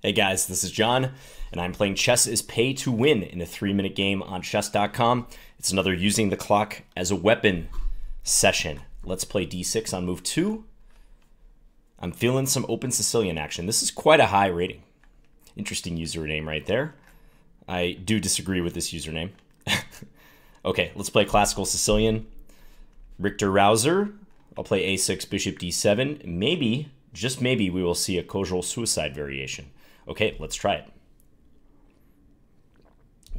Hey guys, this is John, and I'm playing Chess is Pay to Win in a 3-minute game on Chess.com. It's another Using the Clock as a Weapon session. Let's play d6 on move 2. I'm feeling some open Sicilian action. This is quite a high rating. Interesting username right there. I do disagree with this username. Okay, let's play Classical Sicilian. Richter Rauser. I'll play a6, bishop d7. Maybe, just maybe, we will see a Kojal suicide variation. Okay, let's try it.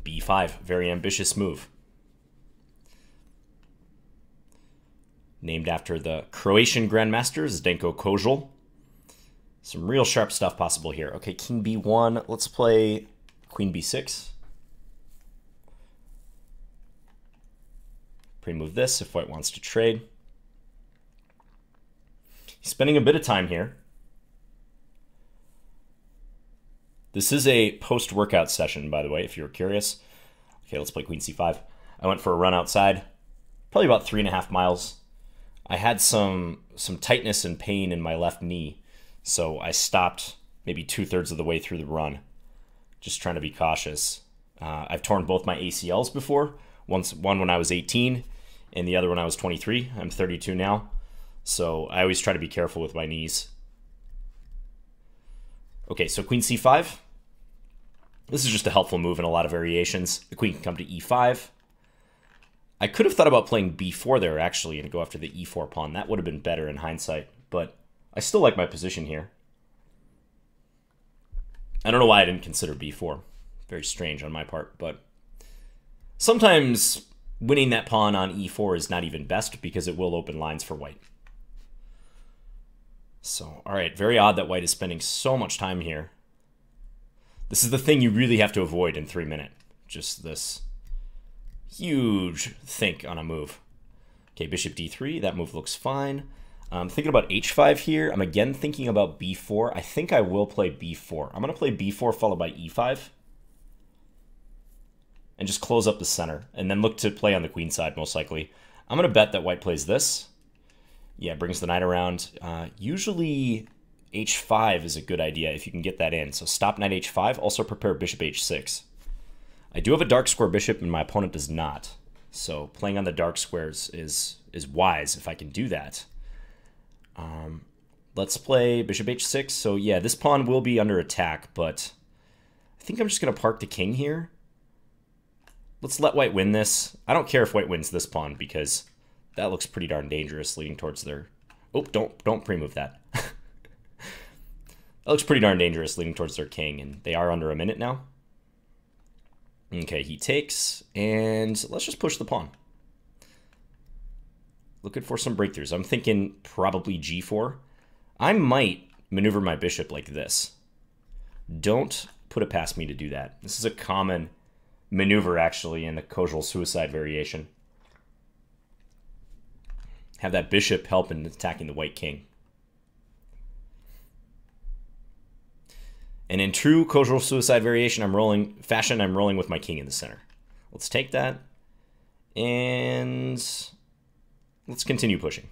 b5, very ambitious move. Named after the Croatian grandmaster, Zdenko Kozul. Some real sharp stuff possible here. Okay, king b1, let's play queen b6. Pre-move this if white wants to trade. He's spending a bit of time here. This is a post-workout session, by the way, if you're curious. Okay, let's play queen c5. I went for a run outside, probably about 3.5 miles. I had some tightness and pain in my left knee, so I stopped maybe 2/3 of the way through the run, just trying to be cautious. I've torn both my ACLs before, one when I was 18 and the other when I was 23. I'm 32 now, so I always try to be careful with my knees. Okay, so queen c5. This is just a helpful move in a lot of variations. The queen can come to e5. I could have thought about playing b4 there, actually, and go after the e4 pawn. That would have been better in hindsight, but I still like my position here. I don't know why I didn't consider b4. Very strange on my part, but sometimes winning that pawn on e4 is not even best because it will open lines for white. So, all right, very odd that white is spending so much time here. This is the thing you really have to avoid in 3 minutes. Just this huge think on a move. Okay, bishop d3, that move looks fine. I'm thinking about h5 here. I'm again thinking about b4. I think I will play b4. I'm going to play b4 followed by e5. And just close up the center. And then look to play on the queen side, most likely. I'm going to bet that white plays this. Yeah, brings the knight around. Usually h5 is a good idea if you can get that in. So stop knight h5, also prepare bishop h6. I do have a dark square bishop and my opponent does not. So playing on the dark squares is wise if I can do that. Let's play bishop h6. So yeah, this pawn will be under attack, but I think I'm just going to park the king here. Let's let white win this. I don't care if white wins this pawn because that looks pretty darn dangerous leading towards their... Oh, don't pre-move that. That looks pretty darn dangerous leading towards their king, and they are under a minute now. Okay, he takes, and let's just push the pawn. Looking for some breakthroughs. I'm thinking probably g4. I might maneuver my bishop like this. Don't put it past me to do that. This is a common maneuver, actually, in the Kojal suicide variation. Have that bishop help in attacking the white king. And in true Kojal suicide variation, I'm rolling with my king in the center. Let's take that, and let's continue pushing.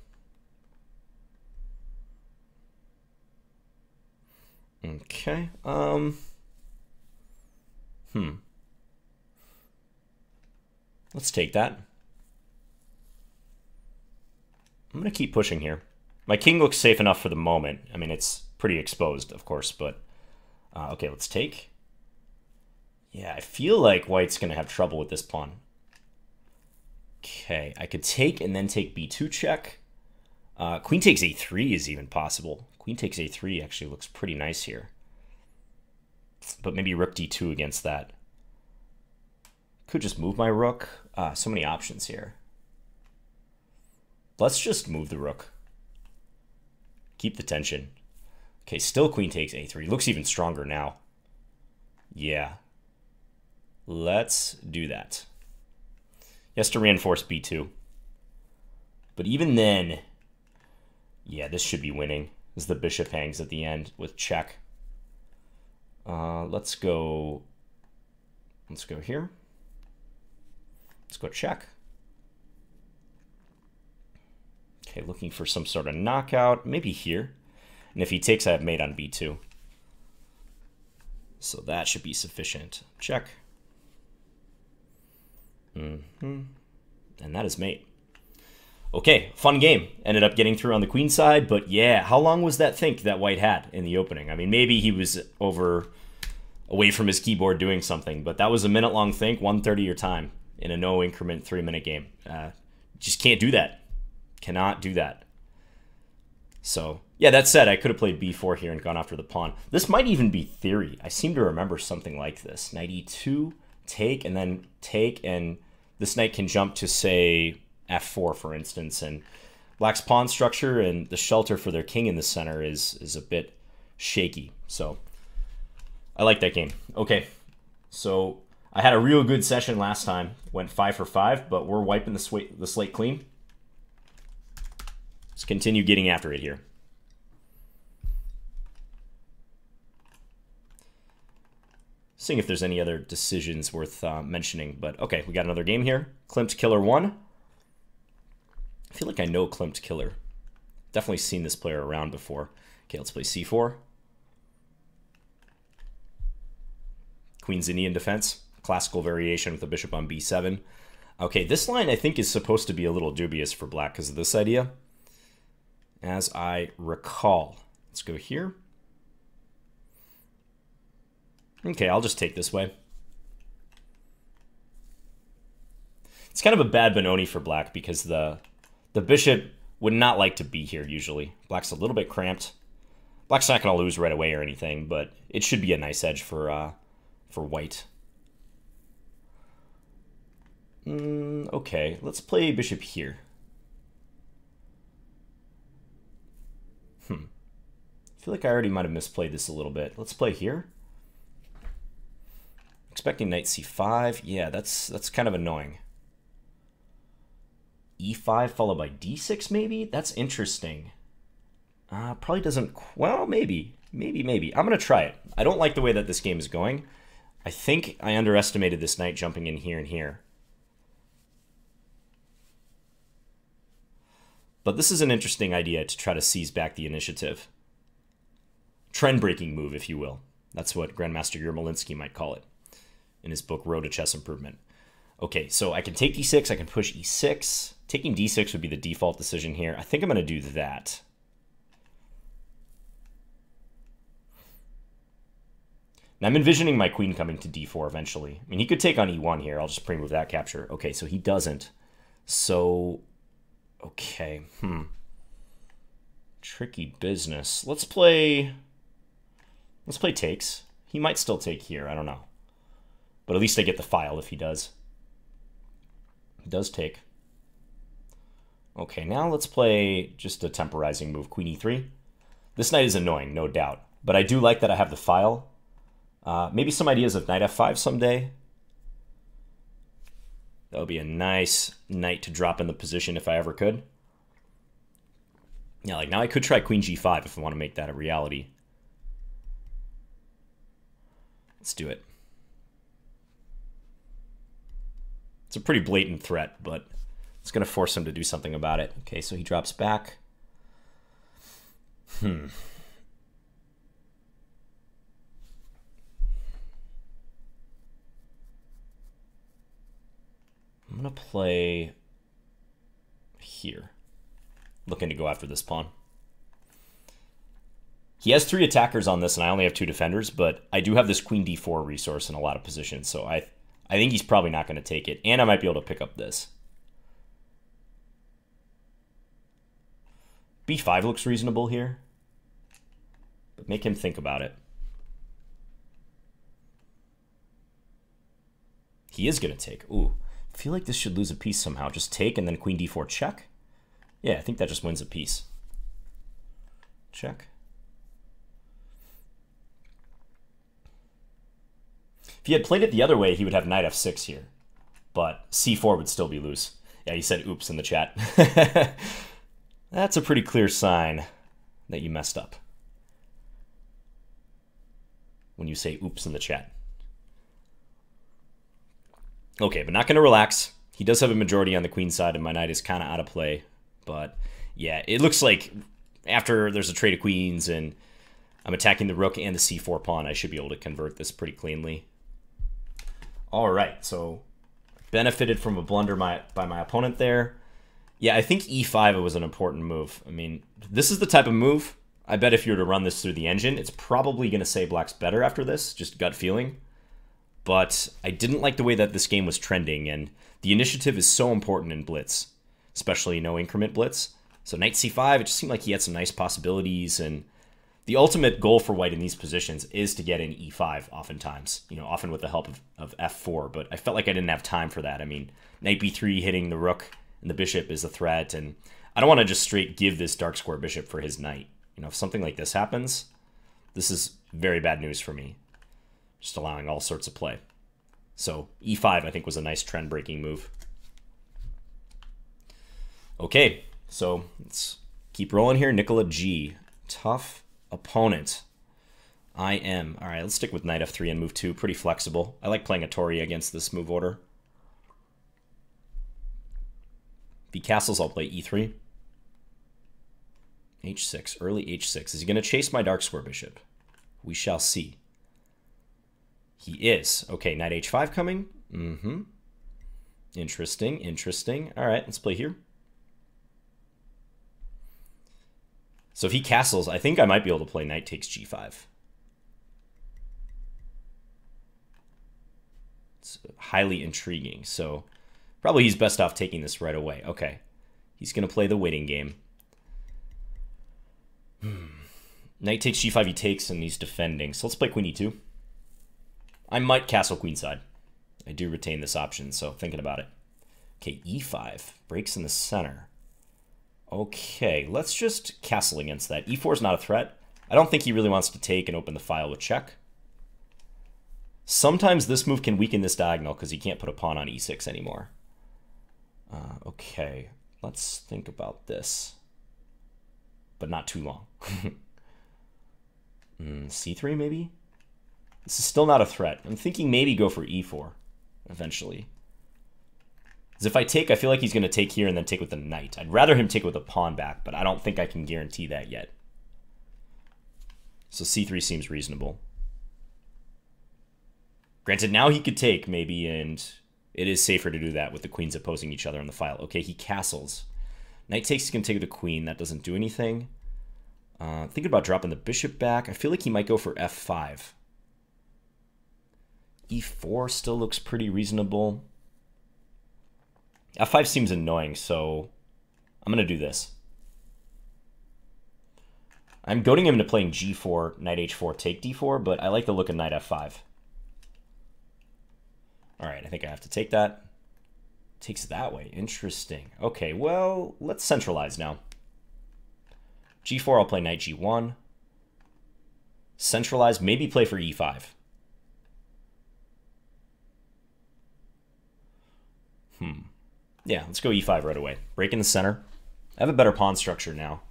Okay. Let's take that. I'm going to keep pushing here. My king looks safe enough for the moment. I mean, it's pretty exposed, of course, but... okay, let's take. Yeah, I feel like white's going to have trouble with this pawn. Okay, I could take and then take b2 check. Queen takes a3 is even possible. Queen takes a3 actually looks pretty nice here. But maybe rook d2 against that. Could just move my rook. So many options here. Let's just move the rook. Keep the tension. Okay, still queen takes a3. Looks even stronger now. Yeah. Let's do that. He has to reinforce b2. But even then, yeah, this should be winning as the bishop hangs at the end with check. Let's go here. Let's go check. Okay, looking for some sort of knockout, maybe here. And if he takes, I have mate on b2. So that should be sufficient. Check. Mm-hmm. And that is mate. Okay, fun game. Ended up getting through on the queen side, but yeah, how long was that think that white had in the opening? I mean, maybe he was away from his keyboard doing something, but that was a minute-long think, 1:30 your time in a no-increment 3-minute game. Just can't do that. Cannot do that. So, yeah, that said, I could have played b4 here and gone after the pawn. This might even be theory. I seem to remember something like this. Knight e2, take, and then take, and this knight can jump to, say, f4, for instance, and black's pawn structure and the shelter for their king in the center is a bit shaky. So I like that game. Okay, so I had a real good session last time. Went 5 for 5, but we're wiping the slate clean. Let's continue getting after it here. Seeing if there's any other decisions worth mentioning, but okay, we got another game here. Klimt Killer 1. I feel like I know Klimt Killer. Definitely seen this player around before. Okay, let's play c4. Queen's Indian defense. Classical variation with the bishop on b7. Okay, this line I think is supposed to be a little dubious for black because of this idea. As I recall. Let's go here. Okay, I'll just take this way. It's kind of a bad Benoni for black because the bishop would not like to be here usually. Black's a little bit cramped. Black's not going to lose right away or anything, but it should be a nice edge for white. Okay, let's play bishop here. I feel like I already might have misplayed this a little bit. Let's play here. Expecting knight c5. Yeah, that's kind of annoying. e5 followed by d6 maybe? That's interesting. Probably doesn't... Well, maybe. Maybe. I'm going to try it. I don't like the way that this game is going. I think I underestimated this knight jumping in here and here. But this is an interesting idea to try to seize back the initiative. Trend-breaking move, if you will. That's what Grandmaster Yermolinsky might call it in his book, Road to Chess Improvement. Okay, so I can take d6, I can push e6. Taking d6 would be the default decision here. I think I'm going to do that. Now I'm envisioning my queen coming to d4 eventually. I mean, he could take on e1 here. I'll just pre-move that capture. Okay, so he doesn't. So, okay. Tricky business. Let's play takes. He might still take here. I don't know. But at least I get the file if he does. Does take. Okay, now let's play just a temporizing move, queen e3. This knight is annoying, no doubt, but I do like that I have the file. Maybe some ideas of knight f5 someday. That would be a nice knight to drop in the position if I ever could. Yeah, like now I could try queen g5 if I want to make that a reality. Let's do it. It's a pretty blatant threat, but it's going to force him to do something about it. Okay, so he drops back. I'm going to play here. Looking to go after this pawn. He has 3 attackers on this, and I only have 2 defenders, but I do have this queen d4 resource in a lot of positions, so I think he's probably not going to take it, and I might be able to pick up this. b5 looks reasonable here, but make him think about it. He is going to take. Ooh, I feel like this should lose a piece somehow. Just take and then queen d4 check. Yeah, I think that just wins a piece. Check. If he had played it the other way, he would have knight f6 here, but c4 would still be loose. Yeah, he said oops in the chat. That's a pretty clear sign that you messed up when you say oops in the chat. Okay, but not going to relax. He does have a majority on the queen side, and my knight is kind of out of play. But yeah, it looks like after there's a trade of queens and I'm attacking the rook and the c4 pawn. I should be able to convert this pretty cleanly. All right, so benefited from a blunder by my opponent there. Yeah, I think e5 was an important move. I mean, this is the type of move, I bet if you were to run this through the engine, it's probably going to say black's better after this, just gut feeling. But I didn't like the way that this game was trending, and the initiative is so important in blitz, especially no increment blitz. So knight c5, it just seemed like he had some nice possibilities, and the ultimate goal for white in these positions is to get in e5 oftentimes, you know, often with the help of f4, but I felt like I didn't have time for that. I mean, knight b3 hitting the rook and the bishop is a threat, and I don't want to just straight give this dark square bishop for his knight. You know, if something like this happens, this is very bad news for me, just allowing all sorts of play. So e5, I think, was a nice trend-breaking move. Okay. So let's keep rolling here. Nicola G, tough opponent. I am. All right, let's stick with knight f3 and move 2. Pretty flexible. I like playing a Tory against this move order. If he castles, I'll play e3. h6, early h6. Is he going to chase my dark square bishop? We shall see. He is. Okay, knight h5 coming. Mm-hmm. Interesting, interesting. All right, let's play here. So if he castles, I think I might be able to play knight takes g5. It's highly intriguing. So probably he's best off taking this right away. Okay. He's going to play the waiting game. Knight takes g5, he takes, and he's defending. So let's play queen e2. I might castle queenside. I do retain this option, so thinking about it. Okay, e5. Breaks in the center. Okay, let's just castle against that. E4 is not a threat. I don't think he really wants to take and open the file with check. Sometimes this move can weaken this diagonal because he can't put a pawn on e6 anymore. Okay, let's think about this. But not too long. C3 maybe? This is still not a threat. I'm thinking maybe go for e4 eventually. Because if I take, I feel like he's going to take here and then take with the knight. I'd rather him take with a pawn back, but I don't think I can guarantee that yet. So c3 seems reasonable. Granted, now he could take, maybe, and it is safer to do that with the queens opposing each other on the file. Okay, he castles. Knight takes, he's going to take with a queen. That doesn't do anything. Thinking about dropping the bishop back. I feel like he might go for f5. e4 still looks pretty reasonable. f5 seems annoying, so I'm going to do this. I'm goading him into playing g4, knight h4, take d4, but I like the look of knight f5. All right, I think I have to take that. Takes it that way. Interesting. Okay, well, let's centralize now. g4, I'll play knight g1. Centralize, maybe play for e5. Yeah, let's go e5 right away. Break in the center. I have a better pawn structure now.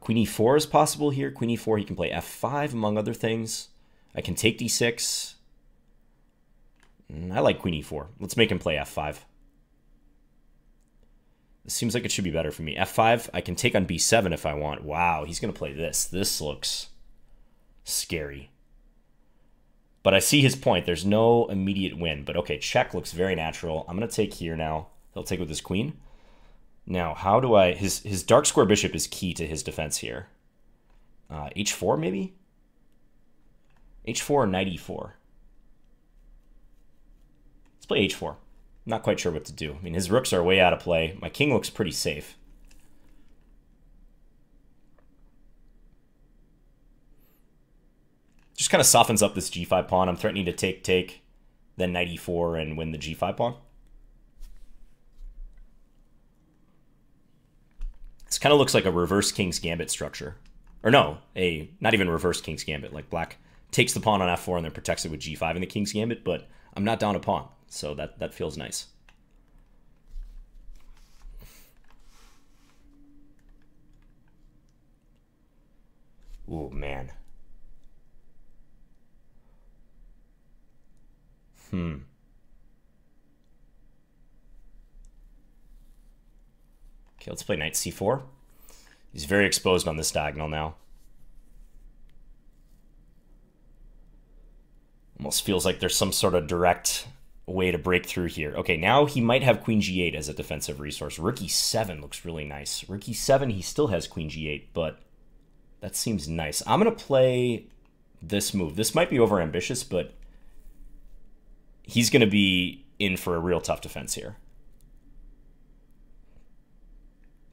Queen e4 is possible here. Queen e4, he can play f5, among other things. I can take d6. I like queen e4. Let's make him play f5. This seems like it should be better for me. f5, I can take on b7 if I want. Wow, he's going to play this. This looks scary. But I see his point. There's no immediate win. But okay, check looks very natural. I'm going to take here now. He'll take with his queen. Now, how do I... His dark square bishop is key to his defense here. H4, maybe? H4 or knight e4? Let's play h4. I'm not quite sure what to do. I mean, his rooks are way out of play. My king looks pretty safe. Just kind of softens up this g5 pawn. I'm threatening to take, then knight e4 and win the g5 pawn. This kind of looks like a reverse king's gambit structure. Or no, a not even reverse king's gambit. Like black takes the pawn on f4 and then protects it with g5 in the king's gambit, but I'm not down a pawn, so that feels nice. Oh, man. Okay, let's play knight c4. He's very exposed on this diagonal now. Almost feels like there's some sort of direct way to break through here. Okay, now he might have queen g8 as a defensive resource. Rook e7 looks really nice. Rook e7, he still has queen g8, but that seems nice. I'm going to play this move. This might be overambitious, but he's going to be in for a real tough defense here.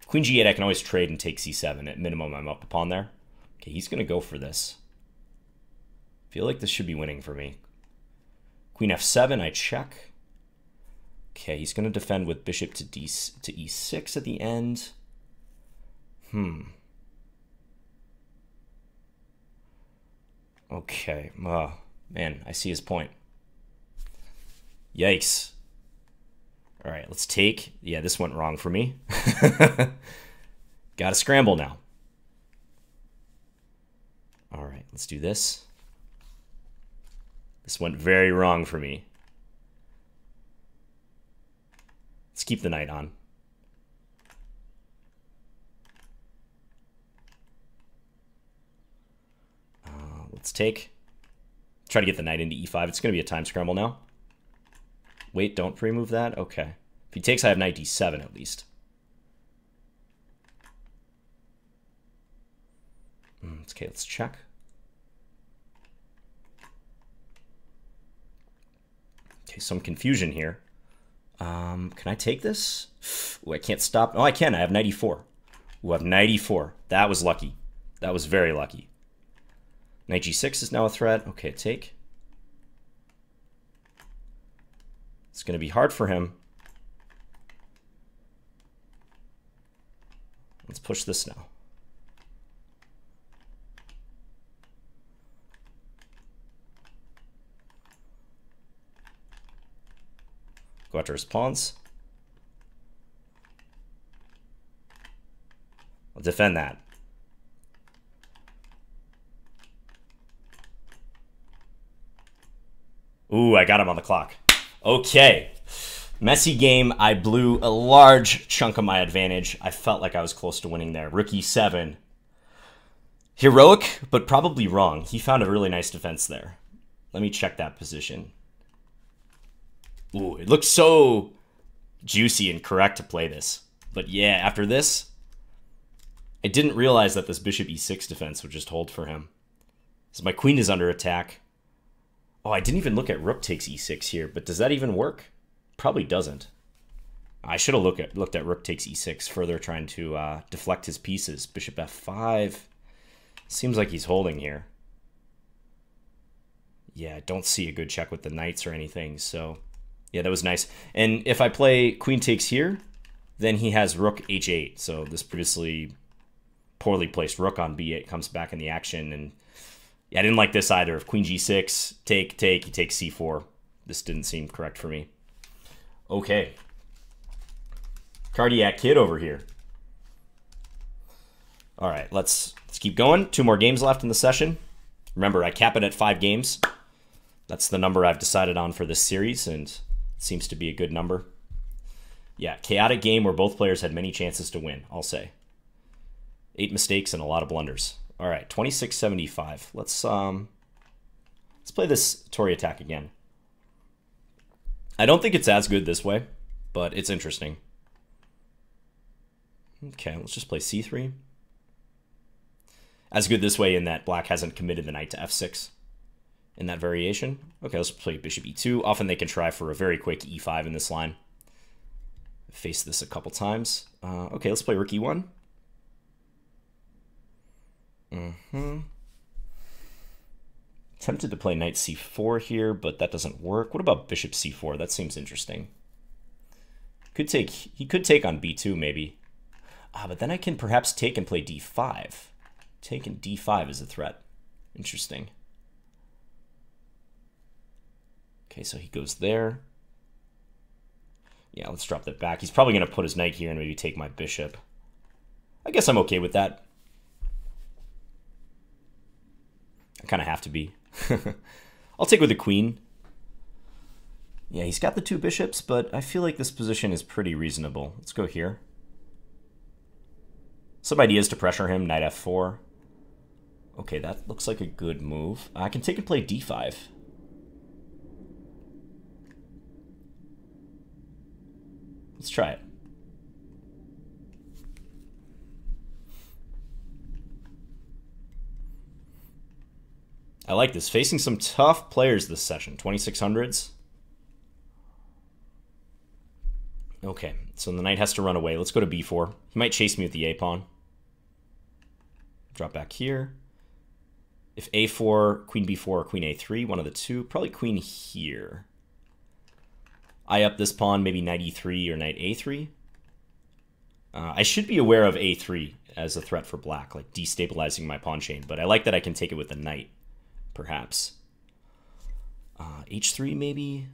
Queen g8, I can always trade and take c7. At minimum, I'm up a pawn there. Okay, he's going to go for this. I feel like this should be winning for me. Queen f7, I check. Okay, he's going to defend with bishop to e6 at the end. Okay, oh, man, I see his point. Yikes. All right, let's take. Yeah, this went wrong for me. Gotta scramble now. All right, let's do this. This went very wrong for me. Let's keep the knight on. Let's take. Try to get the knight into e5. It's going to be a time scramble now. Wait, don't pre-move that? Okay. If he takes, I have knight d7 at least. Okay, let's check. Okay, some confusion here. Can I take this? Ooh, I can't stop. Oh, I can. I have 94. Ooh, I have 94. That was lucky. That was very lucky. Knight g6 is now a threat. Okay, take. It's going to be hard for him. Let's push this now. Go after his pawns. I'll defend that. Ooh, I got him on the clock. Okay. Messy game. I blew a large chunk of my advantage. I felt like I was close to winning there. Rook e7. Heroic, but probably wrong. He found a really nice defense there. Let me check that position. Ooh, it looks so juicy and correct to play this. But yeah, after this, I didn't realize that this bishop e6 defense would just hold for him. So my queen is under attack. Oh, I didn't even look at rook takes e6 here, but does that even work? Probably doesn't. I should have looked at rook takes e6 further, trying to deflect his pieces. Bishop f5. Seems like he's holding here. Yeah, I don't see a good check with the knights or anything, so... Yeah, that was nice. And if I play queen takes here, then he has rook h8. So this previously poorly placed rook on b8 comes back in the action. And yeah, I didn't like this either. If queen g6, take, he takes c4. This didn't seem correct for me. Okay. Cardiac kid over here. All right, let's keep going. Two more games left in the session. Remember, I cap it at 5 games. That's the number I've decided on for this series, and... seems to be a good number. Yeah, chaotic game where both players had many chances to win, I'll say. 8 mistakes and a lot of blunders. All right, 2675. Let's play this Tory attack again. I don't think it's as good this way, but it's interesting. Okay, let's just play c3. As good this way in that black hasn't committed the knight to f6. In that variation. Okay, let's play bishop e2. Often they can try for a very quick e5 in this line. Face this a couple times. Okay, let's play rook e1. Tempted to play knight c4 here, but that doesn't work. What about bishop c4? That seems interesting. Could take. He could take on b2 maybe. But then I can perhaps take and play d5. Taking d5 is a threat. Interesting. Okay, so he goes there. Yeah, let's drop that back. He's probably going to put his knight here and maybe take my bishop. I guess I'm okay with that. I kind of have to be. I'll take with the queen. Yeah, he's got the 2 bishops, but I feel like this position is pretty reasonable. Let's go here. Some ideas to pressure him. Knight f4. Okay, that looks like a good move. I can take and play d5. Let's try it. I like this. Facing some tough players this session. 2600s. Okay, so the knight has to run away. Let's go to b4. He might chase me with the a-pawn. Drop back here. If a4, queen b4, or queen a3, one of the two. Probably queen here. I up this pawn, maybe knight e3 or knight a3. I should be aware of a3 as a threat for black, like destabilizing my pawn chain, but I like that I can take it with the knight, perhaps. h3 maybe?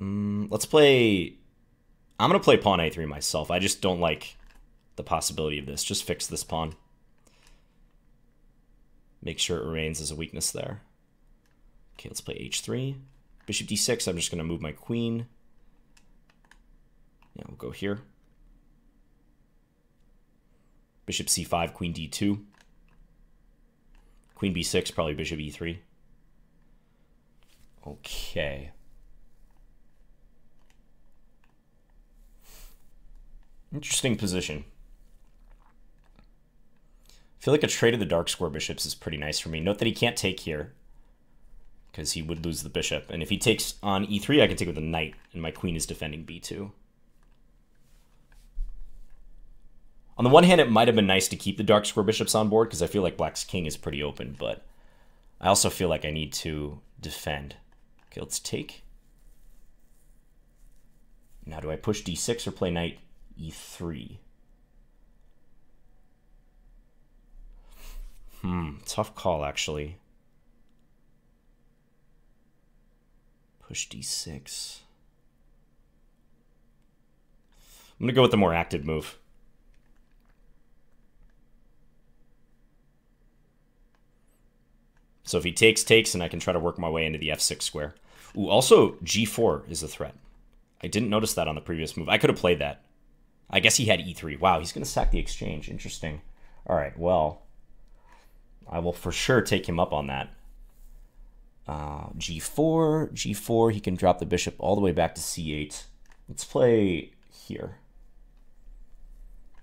Let's play... I'm going to play pawn a3 myself. I just don't like the possibility of this. Just fix this pawn. Make sure it remains as a weakness there. Okay, let's play h3. Bishop d6, I'm just going to move my queen. Yeah, we'll go here. Bishop c5, queen d2. Queen b6, probably bishop e3. Okay. Interesting position. I feel like a trade of the dark square bishops is pretty nice for me. Note that he can't take here, because he would lose the bishop. And if he takes on e3, I can take with a knight, and my queen is defending b2. On the one hand, it might have been nice to keep the dark square bishops on board, because I feel like black's king is pretty open, but I also feel like I need to defend. Okay, let's take. Now, do I push d6 or play knight e3? Tough call, actually. Push d6. I'm gonna go with the more active move. So if he takes, takes, and I can try to work my way into the f6 square. Ooh, also g4 is a threat. I didn't notice that on the previous move. I could have played that. I guess he had e3. Wow, he's gonna sack the exchange. Interesting. All right, well, I will for sure take him up on that. G4, he can drop the bishop all the way back to c8. Let's play here.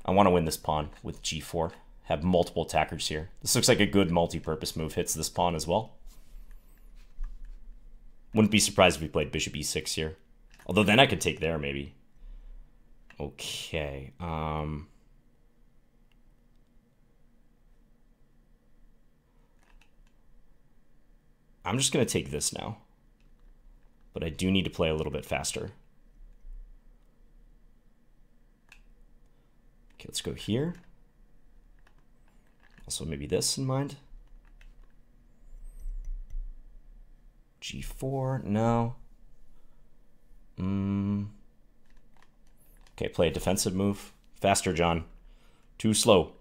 I want to win this pawn with g4. Have multiple attackers here. This looks like a good multi-purpose move. Hits this pawn as well. Wouldn't be surprised if we played bishop e6 here. Although then I could take there, maybe. Okay. I'm just going to take this now, but I do need to play a little bit faster. Okay, let's go here. Also maybe this in mind. G4, no. Okay, play a defensive move. Faster, John. Too slow.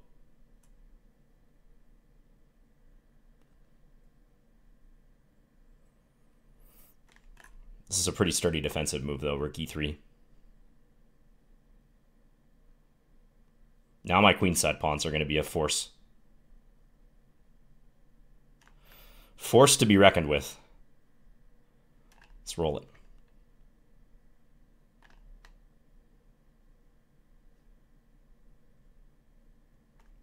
This is a pretty sturdy defensive move, though. Rook e3. Now my queenside pawns are going to be a force. Force to be reckoned with. Let's roll it.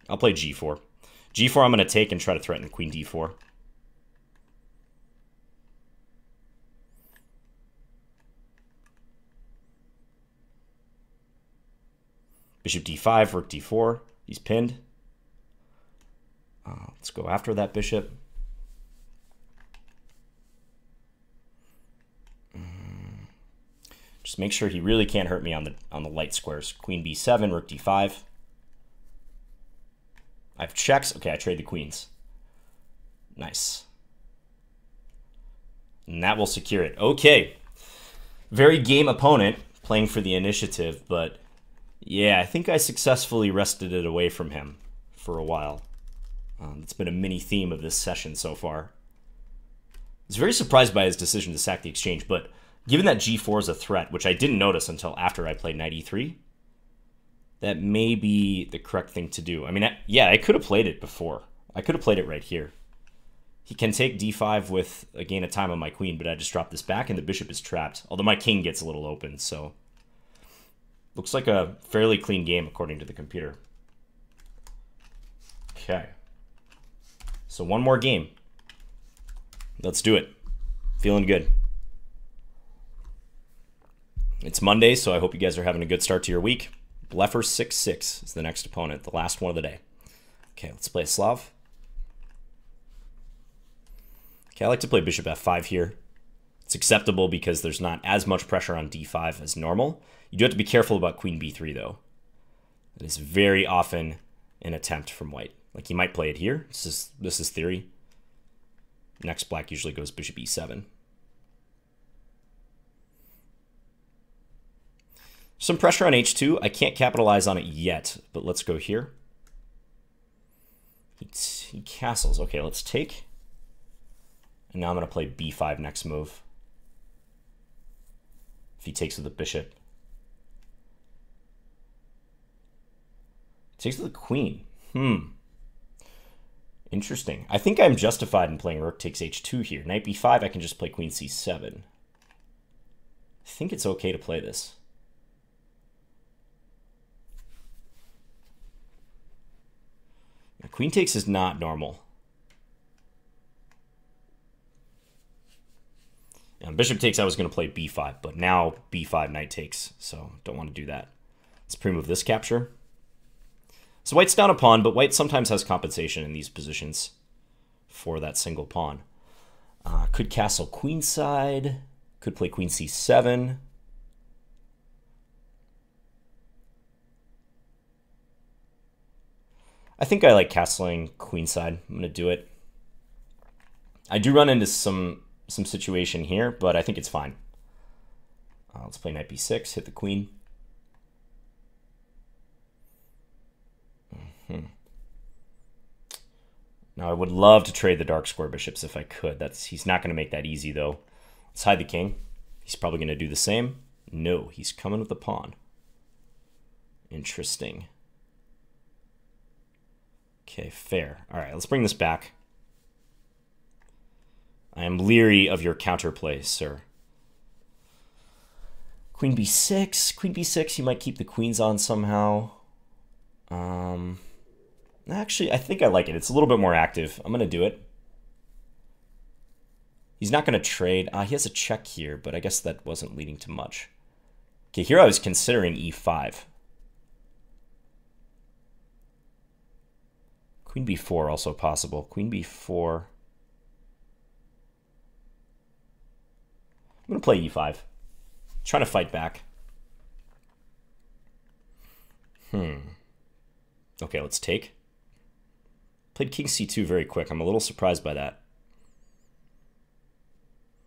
I'll play g4. g4 I'm going to take and try to threaten queen d4. Bishop d5, rook d4. He's pinned. Let's go after that bishop. Just make sure he really can't hurt me on the light squares. Queen b7, rook d5. I have checks. Okay, I trade the queens. Nice. And that will secure it. Okay. Very game opponent playing for the initiative, but... yeah, I think I successfully wrested it away from him for a while. It's been a mini theme of this session so far. I was very surprised by his decision to sack the exchange, but given that g4 is a threat, which I didn't notice until after I played knight e3, that may be the correct thing to do. I mean, yeah, I could have played it before. I could have played it right here. He can take d5 with a gain of time on my queen, but I just drop this back and the bishop is trapped. Although my king gets a little open, so... Looks like a fairly clean game according to the computer. Okay. So one more game. Let's do it. Feeling good. It's Monday, so I hope you guys are having a good start to your week. Bleffer 6-6 is the next opponent, the last one of the day. Okay, let's play a Slav. Okay, I like to play bishop f5 here. It's acceptable because there's not as much pressure on d5 as normal. You do have to be careful about queen b3, though. It is very often an attempt from white. Like, he might play it here. This is theory. Next, black usually goes bishop e7. Some pressure on h2. I can't capitalize on it yet, but let's go here. He castles. Okay, let's take. And now I'm going to play b5 next move. If he takes with the bishop. Takes with the queen. Interesting. I think I'm justified in playing rook takes h2 here. Knight b5, I can just play queen c7. I think it's okay to play this. Now, queen takes is not normal. And bishop takes, I was going to play b5, but now b5 knight takes, so don't want to do that. Let's pre-move this capture. So white's down a pawn, but white sometimes has compensation in these positions for that single pawn. Could castle queenside, could play queen c7. I think I like castling queenside. I'm going to do it. I do run into some situation here, but I think it's fine. Let's play knight b6, hit the queen. Now I would love to trade the dark square bishops if I could. He's not going to make that easy, though. Let's hide the king. He's probably going to do the same. No, he's coming with the pawn. Interesting. Okay, fair. All right, let's bring this back. I am leery of your counterplay, sir. Queen b6. Queen b6, you might keep the queens on somehow. Actually, I think I like it. It's a little bit more active. I'm going to do it. He's not going to trade. He has a check here, but I guess that wasn't leading to much. Okay, here I was considering e5. Queen b4 also possible. Queen b4. I'm going to play e5. I'm trying to fight back. Okay, let's take. Played king c2 very quick. I'm a little surprised by that.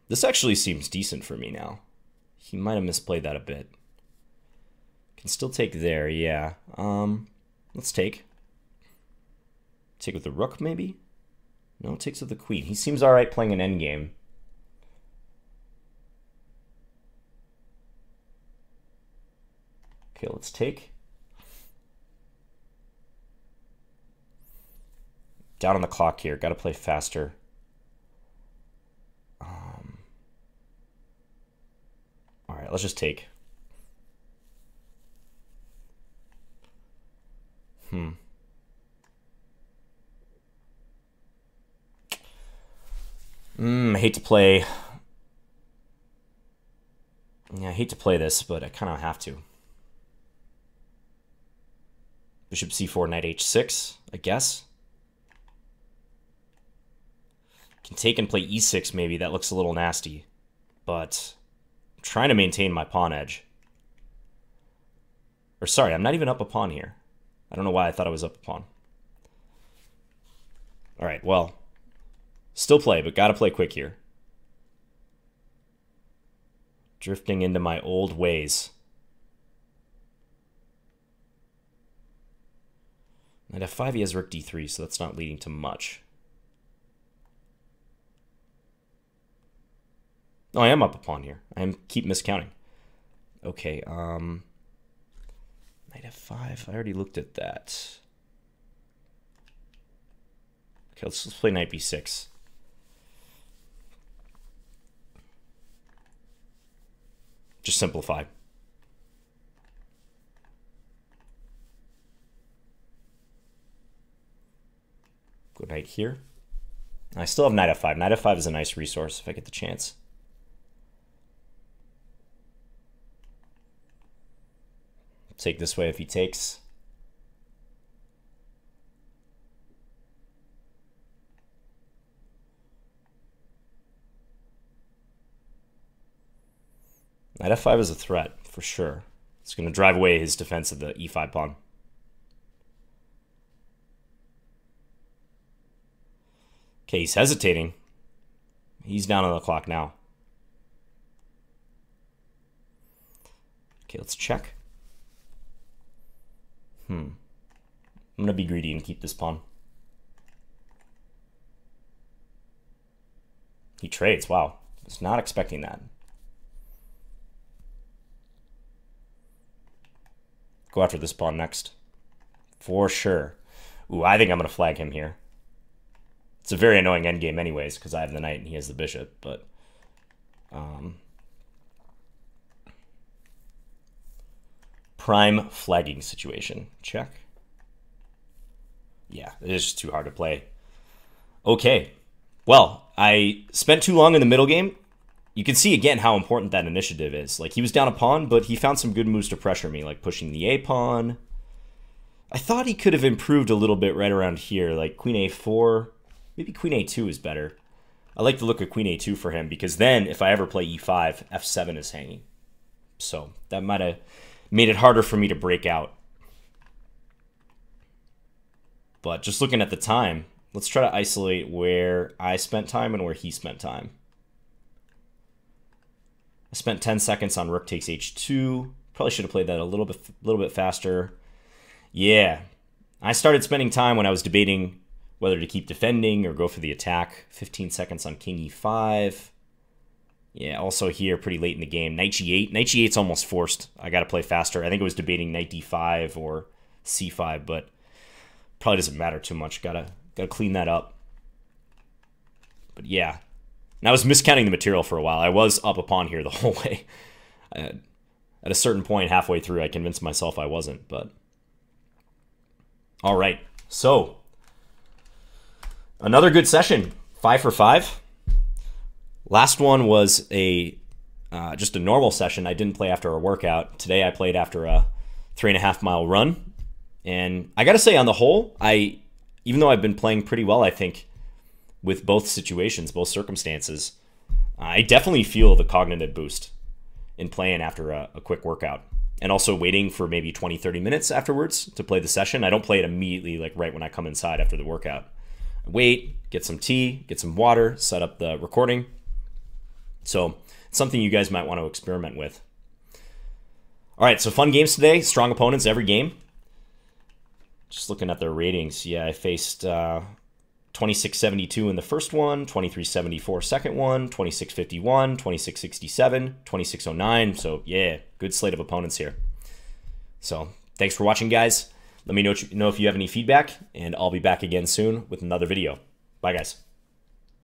This actually seems decent for me now. He might have misplayed that a bit. Can still take there, yeah. Let's take. Take with the rook, maybe? No, takes with the queen. He seems all right playing an endgame. Okay, let's take. Down on the clock here. Got to play faster. All right, let's just take. I hate to play. Yeah, I hate to play this, but I kind of have to. Bishop c4, knight h6, I guess. Can take and play e6 maybe. That looks a little nasty, but I'm trying to maintain my pawn edge. Or sorry, I'm not even up a pawn here. I don't know why I thought I was up a pawn. All right, well, still play, but gotta play quick here. Drifting into my old ways. Knight f5, he has rook d3, so that's not leading to much. Oh, I am up a pawn here. I keep miscounting. Okay, knight f5, I already looked at that. Okay, let's play knight b6. Just simplify. Go knight here. I still have knight f5. Knight f5 is a nice resource if I get the chance. Take this way if he takes. Knight f5 is a threat, for sure. It's going to drive away his defense of the e5 pawn. Okay, he's hesitating. He's down on the clock now. Okay, let's check. I'm going to be greedy and keep this pawn. He trades. Wow. I was not expecting that. Go after this pawn next. For sure. Ooh, I think I'm going to flag him here. It's a very annoying endgame anyways, because I have the knight and he has the bishop, but... prime flagging situation. Check. Yeah, it is just too hard to play. Okay. Well, I spent too long in the middle game. You can see again how important that initiative is. Like, he was down a pawn, but he found some good moves to pressure me, like pushing the A pawn. I thought he could have improved a little bit right around here, like queen A4. Maybe queen A2 is better. I like the look of queen A2 for him, because then if I ever play E5, F7 is hanging. So that might have made it harder for me to break out. But just looking at the time, let's try to isolate where I spent time and where he spent time. I spent 10 seconds on rook takes h2. Probably should have played that a little bit faster. Yeah. I started spending time when I was debating whether to keep defending or go for the attack. 15 seconds on king e5. Yeah, also here, pretty late in the game. Knight g8. Knight g8's almost forced. I got to play faster. I think it was debating knight d5 or c5, but probably doesn't matter too much. Gotta clean that up. But yeah. And I was miscounting the material for a while. I was up a pawn here the whole way. At a certain point, halfway through, I convinced myself I wasn't, but... All right. So, another good session. 5 for 5. Last one was just a normal session. I didn't play after a workout. Today I played after a 3.5 mile run. And I got to say, on the whole, even though I've been playing pretty well, I think, with both situations, both circumstances, I definitely feel the cognitive boost in playing after a quick workout. And also waiting for maybe 20, 30 minutes afterwards to play the session. I don't play it immediately, like right when I come inside after the workout. I wait, get some tea, get some water, set up the recording. So it's something you guys might want to experiment with. All right, so fun games today. Strong opponents every game. Just looking at their ratings. Yeah, I faced 2672 in the first one, 2374 second one, 2651, 2667, 2609. So yeah, good slate of opponents here. So thanks for watching, guys. Let me know if you have any feedback, and I'll be back again soon with another video. Bye, guys.